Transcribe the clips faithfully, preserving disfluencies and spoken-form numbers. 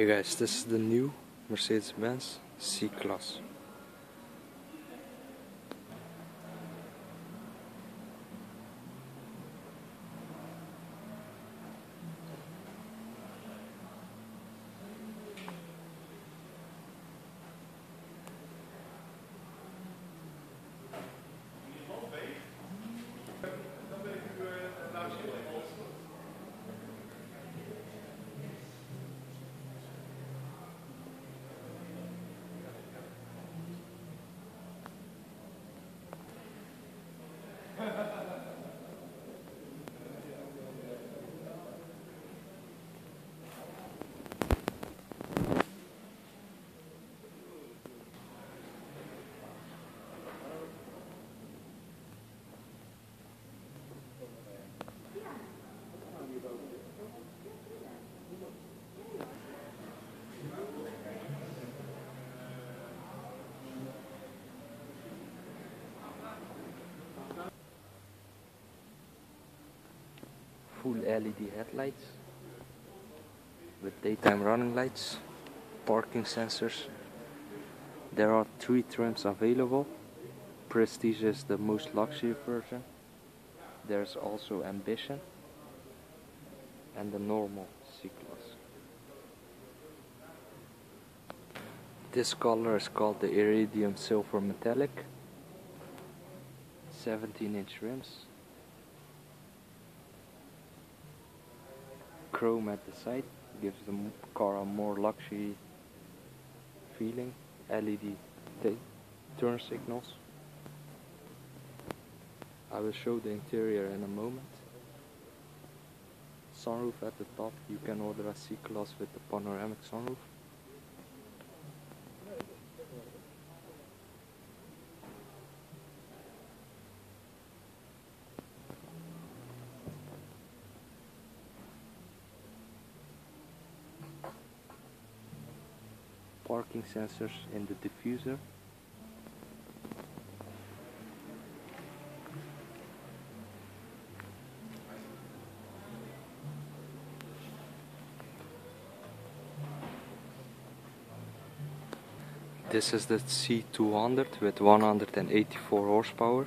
Hey guys, this is the new Mercedes-Benz C-Class. Full L E D headlights with daytime running lights, parking sensors. There are three trims available. Prestige is the most luxury version. There's also Ambition and the normal C-Class. This color is called the Iridium Silver Metallic. seventeen inch rims. Chrome at the side gives the car a more luxury feeling. L E D turn signals. I will show the interior in a moment. Sunroof at the top. You can order a C-Class with the panoramic sunroof. Parking sensors in the diffuser. This is the C two hundred with one hundred eighty-four horsepower,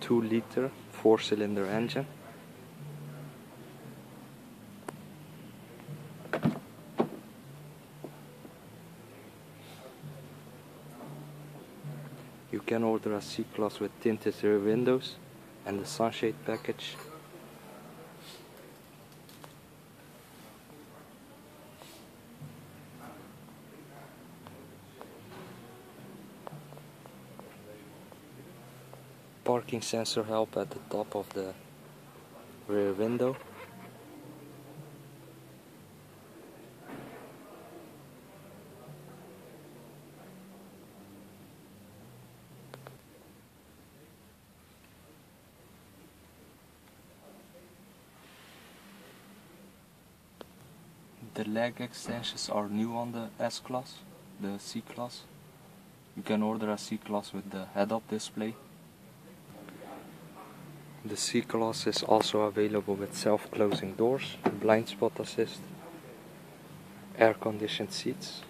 two liter four cylinder engine. You can order a C-Class with tinted rear windows and the sunshade package. Parking sensor help at the top of the rear window. The leg extensions are new on the S-Class, the C-Class. You can order a C-Class with the head-up display. The C-Class is also available with self-closing doors, blind spot assist, air-conditioned seats.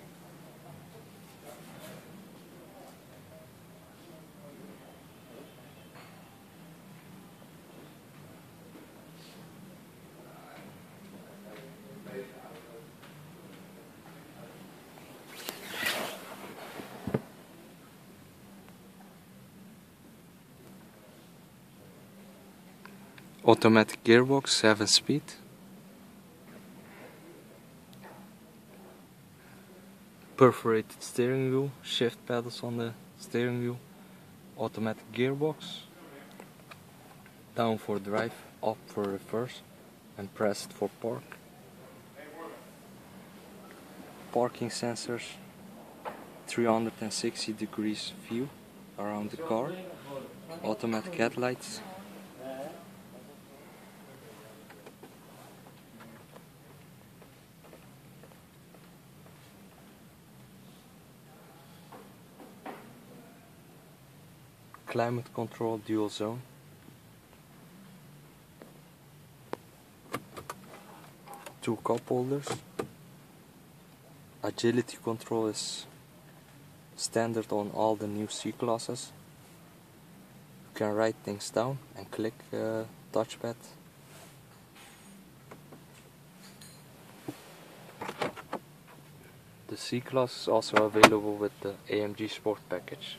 Automatic gearbox, seven speed. Perforated steering wheel, shift pedals on the steering wheel. Automatic gearbox. Down for drive, up for reverse, and pressed for park. Parking sensors, three hundred sixty degrees view around the car. Automatic headlights. Climate control, dual zone. Two cup holders. agility control is standard on all the new C-Classes. You can write things down and click uh, touchpad. The C-Class is also available with the A M G Sport package.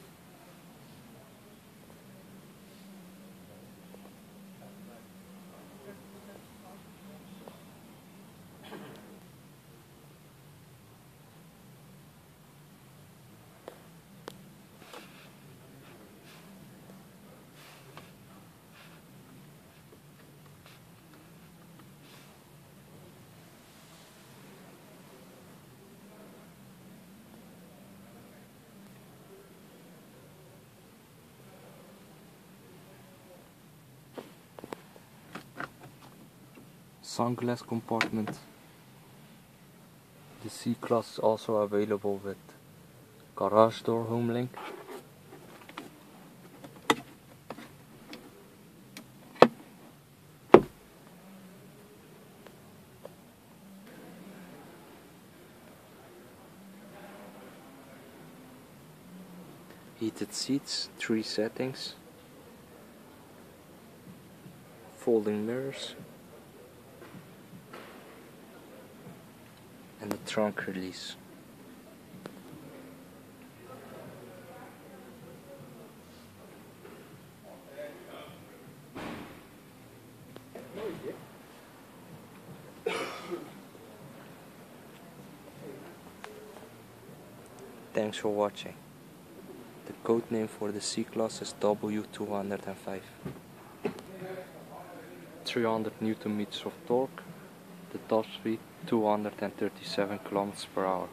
Sunglass compartment. The C-Class is also available with garage door home link. Heated seats, three settings, folding mirrors, and the trunk release. Thanks for watching. The code name for the C-Class is W two oh five. three hundred newton meters of torque. The top speed two hundred thirty-seven kilometers per hour.